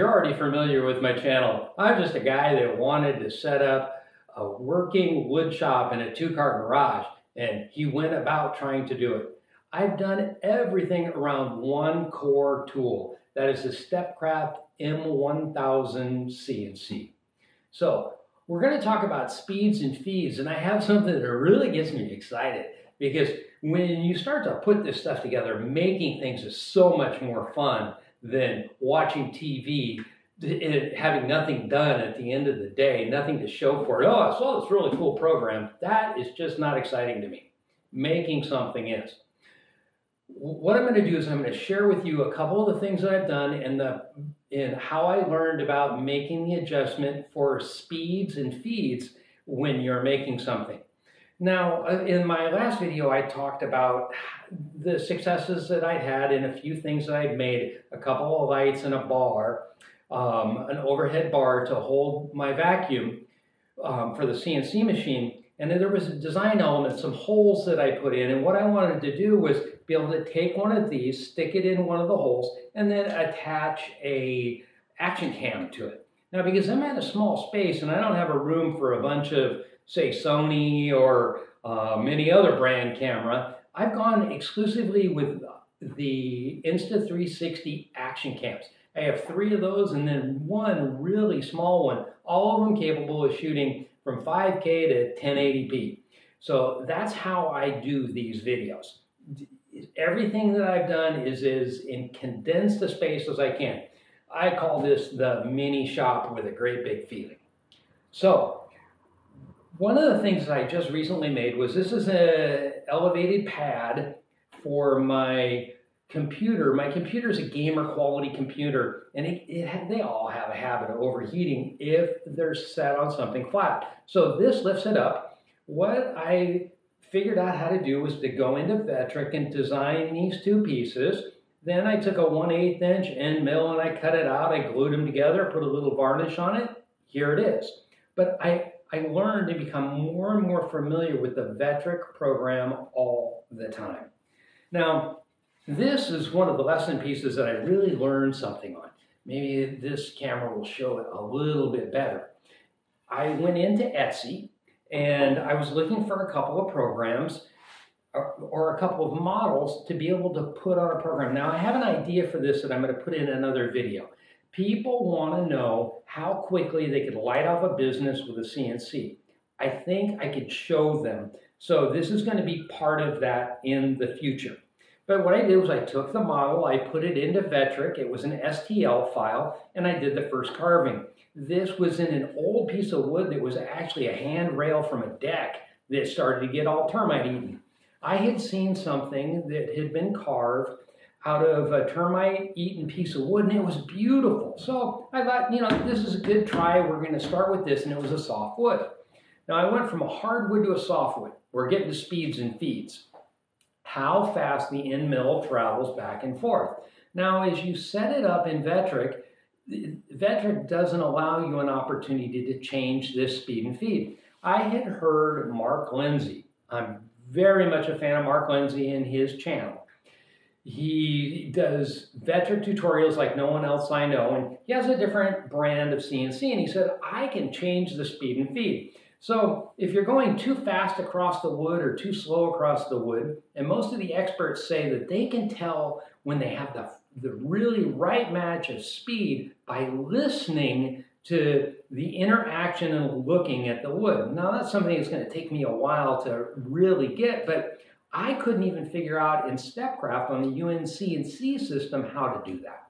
you're already familiar with my channel. I'm just a guy that wanted to set up a working wood shop in a two-car garage, and he went about trying to do it. I've done everything around one core tool. That is the Stepcraft M1000 CNC. So we're going to talk about speeds and feeds, and I have something that really gets me excited, because when you start to put this stuff together, making things is so much more fun than watching TV and having nothing done at the end of the day, nothing to show for it. Oh, I saw this really cool program. That is just not exciting to me. Making something is. What I'm going to do is I'm going to share with you a couple of the things that I've done and how I learned about making the adjustment for speeds and feeds when you're making something. Now, in my last video, I talked about the successes that I had and a few things that I'd made, a couple of lights and a bar, an overhead bar to hold my vacuum for the CNC machine. And then there was a design element, some holes that I put in. And what I wanted to do was be able to take one of these, stick it in one of the holes, and then attach a action cam to it. Now, because I'm at a small space and I don't have a room for a bunch of, say, Sony or any other brand camera, I've gone exclusively with the Insta360 action cams. I have 3 of those and then one really small one, all of them capable of shooting from 5K to 1080p. So that's how I do these videos. Everything that I've done is in condensed a space as I can. I call this the mini shop with a great big feeling. So one of the things that I just recently made was, this is an elevated pad for my computer. My computer is a gamer quality computer, and they all have a habit of overheating if they're set on something flat. So this lifts it up. What I figured out how to do was to go into Vectric and design these 2 pieces. Then I took a 1/8" end mill and I cut it out. I glued them together, put a little varnish on it. Here it is. But I learned to become more and more familiar with the Vectric program all the time. Now, this is one of the lesson pieces that I really learned something on. Maybe this camera will show it a little bit better. I went into Etsy and I was looking for a couple of programs or a couple of models to be able to put on a program. Now, I have an idea for this that I'm going to put in another video. People want to know how quickly they could light off a business with a CNC. I think I could show them. So this is going to be part of that in the future. But what I did was I took the model, I put it into Vectric, it was an STL file, and I did the first carving. This was in an old piece of wood that was actually a handrail from a deck that started to get all termite eaten. I had seen something that had been carved out of a termite eaten piece of wood, and it was beautiful. So I thought, you know, this is a good try. We're going to start with this, and it was a soft wood. Now I went from a hard wood to a soft wood. We're getting to speeds and feeds. How fast the end mill travels back and forth. Now, as you set it up in Vectric, Vectric doesn't allow you an opportunity to change this speed and feed. I had heard Mark Lindsay. I'm very much a fan of Mark Lindsay and his channel. He does Vectric tutorials like no one else I know, and he has a different brand of CNC, and he said, I can change the speed and feed. So if you're going too fast across the wood or too slow across the wood, and most of the experts say that they can tell when they have the really right match of speed by listening to the interaction and looking at the wood. Now that's something that's going to take me a while to really get, but I couldn't even figure out in Stepcraft on the UCCNC system how to do that.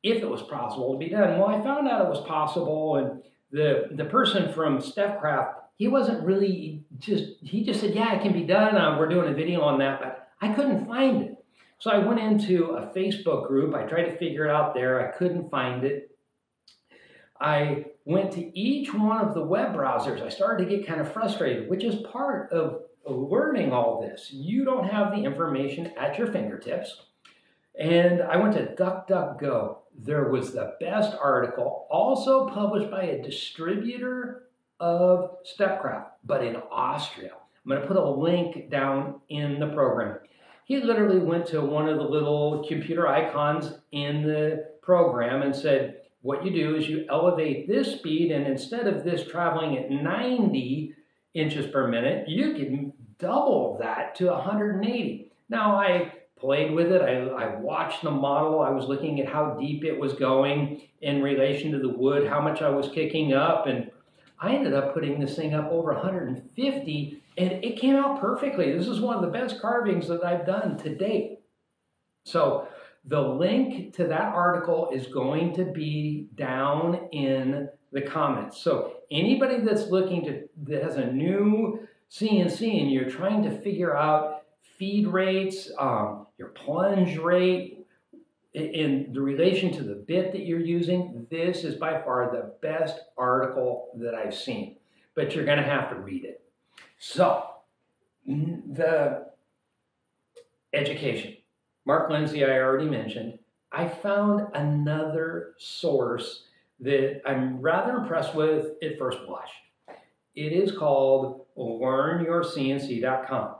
If it was possible to be done. Well, I found out it was possible, and the person from Stepcraft, he wasn't really he just said, yeah, it can be done. We're doing a video on that, but I couldn't find it. So I went into a Facebook group. I tried to figure it out there. I couldn't find it. I went to each one of the web browsers. I started to get kind of frustrated, which is part of learning all this. You don't have the information at your fingertips. And I went to DuckDuckGo. There was the best article, also published by a distributor of Stepcraft, but in Austria. I'm going to put a link down in the program. He literally went to one of the little computer icons in the program and said, what you do is you elevate this speed, and instead of this traveling at 90 inches per minute, you can double that to 180. Now, I played with it. I watched the model. I was looking at how deep it was going in relation to the wood, how much I was kicking up, and I ended up putting this thing up over 150, and it came out perfectly. This is one of the best carvings that I've done to date. So the link to that article is going to be down in the comments. So anybody that's looking to, that has a new CNC and you're trying to figure out feed rates, your plunge rate, in the relation to the bit that you're using, this is by far the best article that I've seen, but you're going to have to read it. So the education, Mark Lindsay, I already mentioned. I found another source that I'm rather impressed with at first blush. It is called LearnYourCNC.com.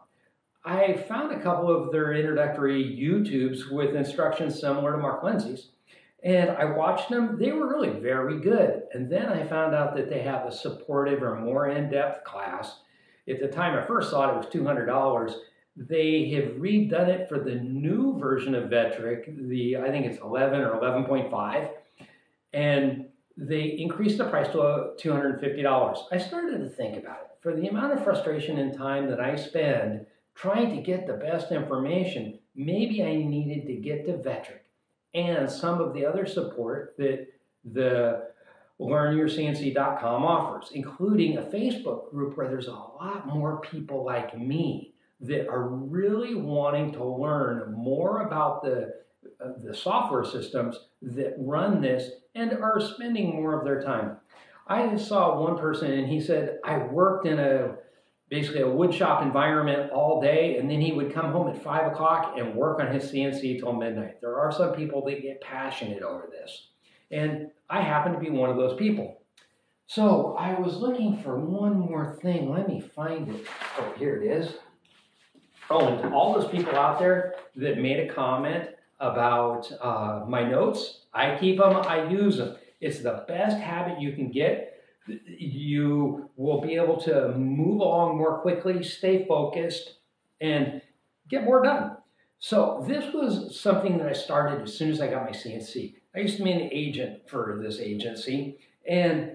I found a couple of their introductory YouTubes with instructions similar to Mark Lindsay's, and I watched them. They were really very good. And then I found out that they have a supportive or more in-depth class. At the time I first thought it was $200. They have redone it for the new version of Vectric, I think it's 11 or 11.5, and they increased the price to $250. I started to think about it. For the amount of frustration and time that I spend trying to get the best information, maybe I needed to get to Vectric and some of the other support that the LearnYourCNC.com offers, including a Facebook group where there's a lot more people like me that are really wanting to learn more about the software systems that run this and are spending more of their time. I saw one person and he said, I worked in basically a woodshop environment all day, and then he would come home at 5 o'clock and work on his CNC till midnight. There are some people that get passionate over this, and I happen to be one of those people. So I was looking for one more thing. Let me find it. Oh, here it is. Oh, and to all those people out there that made a comment about my notes, I keep them, I use them. It's the best habit you can get. You will be able to move along more quickly, stay focused, and get more done. So this was something that I started as soon as I got my CNC. I used to be an agent for this agency, and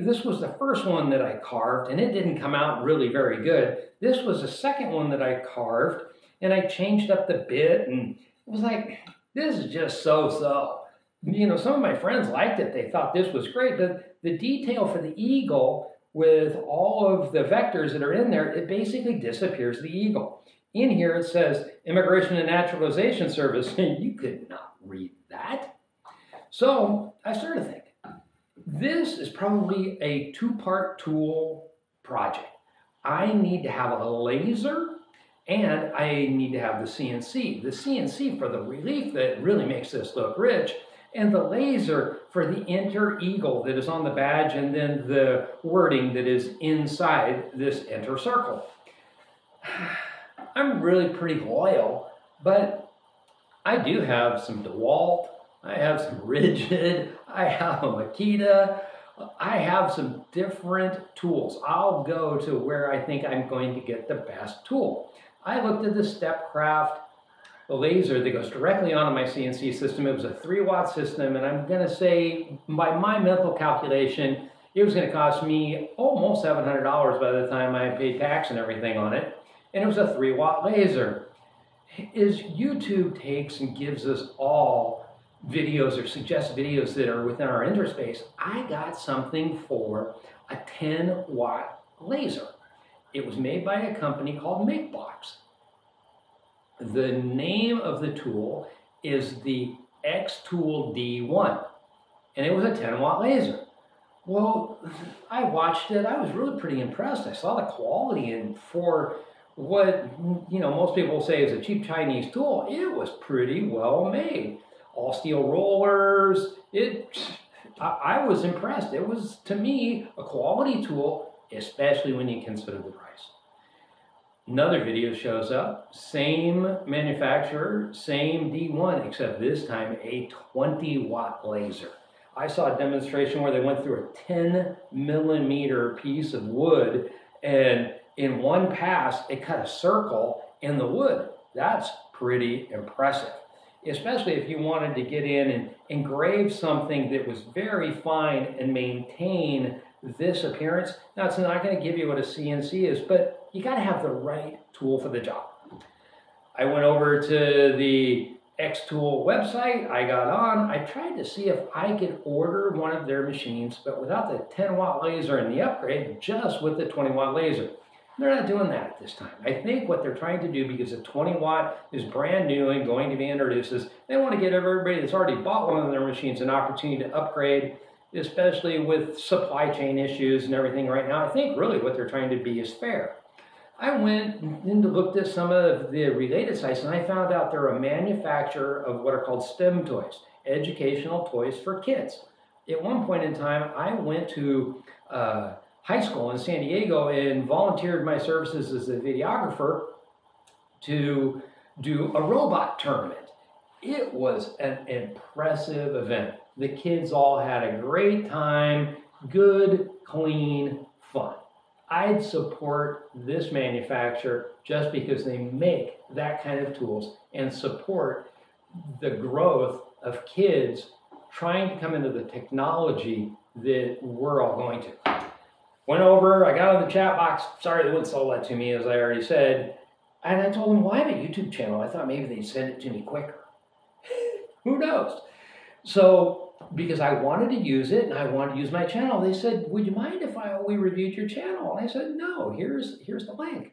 this was the first one that I carved, and it didn't come out really very good. This was the second one that I carved, and I changed up the bit, and it was like, this is just so-so. You know, some of my friends liked it. They thought this was great, but the detail for the eagle with all of the vectors that are in there, it basically disappears the eagle. In here it says, Immigration and Naturalization Service, and you could not read that. So I started thinking, this is probably a two-part tool project. I need to have a laser and I need to have the CNC. The CNC for the relief that really makes this look rich, and the laser for the enter eagle that is on the badge and then the wording that is inside this enter circle. I'm really pretty loyal, but I do have some DeWalt, I have some Rigid, I have a Makita, I have some different tools. I'll go to where I think I'm going to get the best tool. I looked at the Stepcraft laser that goes directly onto my CNC system. It was a 3-watt system, and I'm going to say, by my mental calculation, it was going to cost me almost $700 by the time I paid tax and everything on it, and it was a 3-watt laser. As YouTube takes and gives us all videos or suggest videos that are within our interest space, I got something for a 10-watt laser. It was made by a company called Makebox. The name of the tool is the XTool D1, and it was a 10-watt laser. Well, I watched it. I was really pretty impressed. I saw the quality, and for what, you know, most people say is a cheap Chinese tool, it was pretty well made. All steel rollers. I was impressed. It was, to me, a quality tool, especially when you consider the price. Another video shows up, same manufacturer, same D1, except this time a 20-watt laser. I saw a demonstration where they went through a 10 millimeter piece of wood, and in one pass, it cut a circle in the wood. That's pretty impressive, especially if you wanted to get in and engrave something that was very fine and maintain this appearance. Now, it's not going to give you what a CNC is, but you got to have the right tool for the job. I went over to the XTool website, I got on, I tried to see if I could order one of their machines, but without the 10 watt laser and the upgrade, just with the 20 watt laser. They're not doing that at this time. I think what they're trying to do, because the 20 watt is brand new and going to be introduced, is they want to give everybody that's already bought one of their machines an opportunity to upgrade, especially with supply chain issues and everything right now. I think really what they're trying to be is fair. I went and looked at some of the related sites, and I found out they're a manufacturer of what are called STEM toys, educational toys for kids. At one point in time, I went to high school in San Diego and volunteered my services as a videographer to do a robot tournament. It was an impressive event. The kids all had a great time, good, clean fun. I'd support this manufacturer just because they make that kind of tools and support the growth of kids trying to come into the technology that we're all going to. Went over, I got on the chat box. Sorry they wouldn't sell that to me, as I already said. And I told them, well, I have a YouTube channel. I thought maybe they'd send it to me quicker. Who knows? So, because I wanted to use it and I wanted to use my channel, they said, would you mind if we reviewed your channel? And I said, no, here's the link.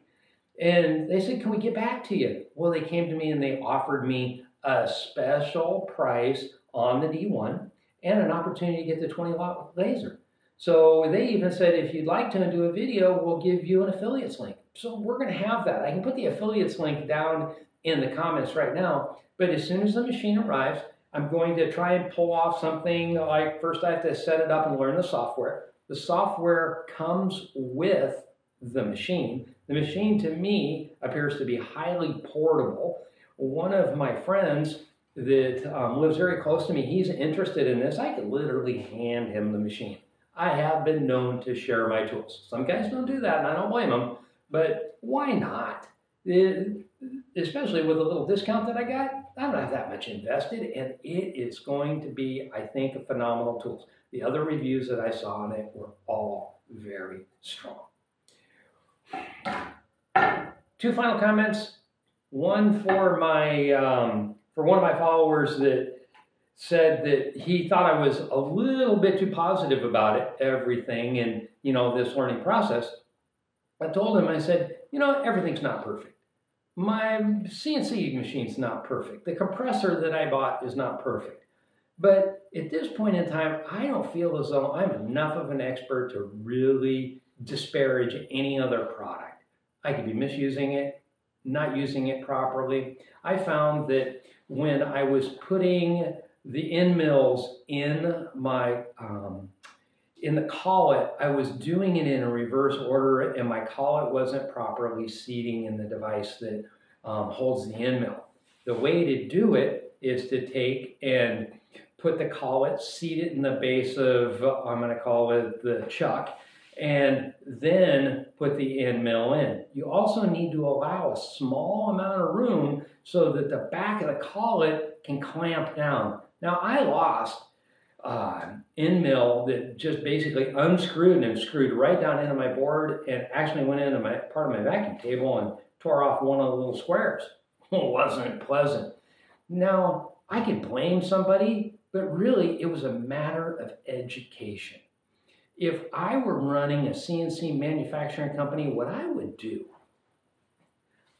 And they said, can we get back to you? Well, they came to me and they offered me a special price on the D1 and an opportunity to get the 20 watt laser. So they even said, if you'd like to do a video, we'll give you an affiliates link. So we're going to have that. I can put the affiliates link down in the comments right now, but as soon as the machine arrives, I'm going to try and pull off something like, first I have to set it up and learn the software. The software comes with the machine. The machine to me appears to be highly portable. One of my friends that lives very close to me, he's interested in this. I could literally hand him the machine. I have been known to share my tools. Some guys don't do that and I don't blame them, but why not? Especially with a little discount that I got, I don't have that much invested, and it is going to be, I think, a phenomenal tool. The other reviews that I saw on it were all very strong. Two final comments. One for my for one of my followers that said that he thought I was a little bit too positive about it, everything, and you know, this learning process. I told him, I said, you know, everything's not perfect. My CNC machine's not perfect. The compressor that I bought is not perfect. But at this point in time, I don't feel as though I'm enough of an expert to really disparage any other product. I could be misusing it, not using it properly. I found that when I was putting the end mills in my in the collet, I was doing it in a reverse order, and my collet wasn't properly seating in the device that holds the end mill. The way to do it is to take and put the collet, seat it in the base of, I'm going to call it the chuck, and then put the end mill in. You also need to allow a small amount of room so that the back of the collet can clamp down. Now, I lost end mill that just basically unscrewed and screwed right down into my board, and actually went into my part of my vacuum table and tore off one of the little squares. It wasn't pleasant. Now, I could blame somebody, but really it was a matter of education. If I were running a CNC manufacturing company, what I would do,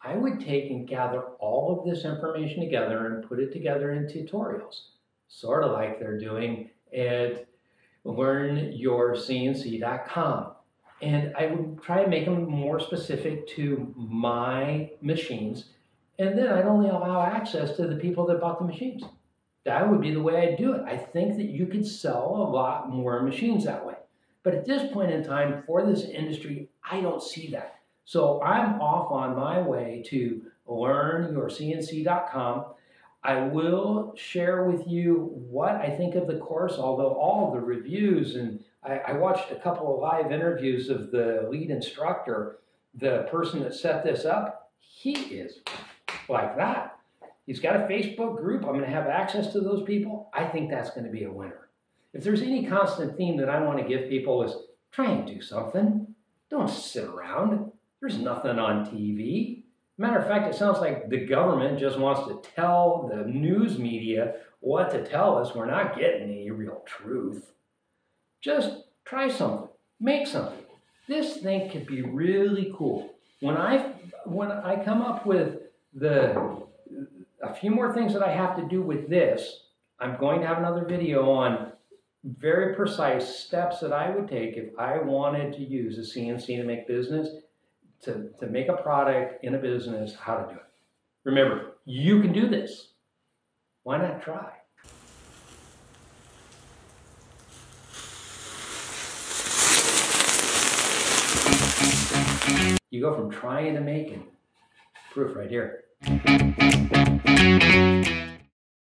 I would take and gather all of this information together and put it together in tutorials, sort of like they're doing at LearnYourCNC.com. And I would try and make them more specific to my machines, and then I'd only allow access to the people that bought the machines. That would be the way I'd do it. I think that you could sell a lot more machines that way. But at this point in time, for this industry, I don't see that. So I'm off on my way to LearnYourCNC.com. I will share with you what I think of the course, although all of the reviews, and I watched a couple of live interviews of the lead instructor, the person that set this up, he is like that. He's got a Facebook group. I'm going to have access to those people. I think that's going to be a winner. If there's any constant theme that I want to give people is try and do something. Don't sit around. There's nothing on TV. Matter of fact, it sounds like the government just wants to tell the news media what to tell us. We're not getting any real truth. Just try something. Make something. This thing could be really cool. When I come up with a few more things that I have to do with this, I'm going to have another video on very precise steps that I would take if I wanted to use a CNC to make business, to make a product in a business, how to do it. Remember, you can do this. Why not try? You go from trying to making. Proof right here.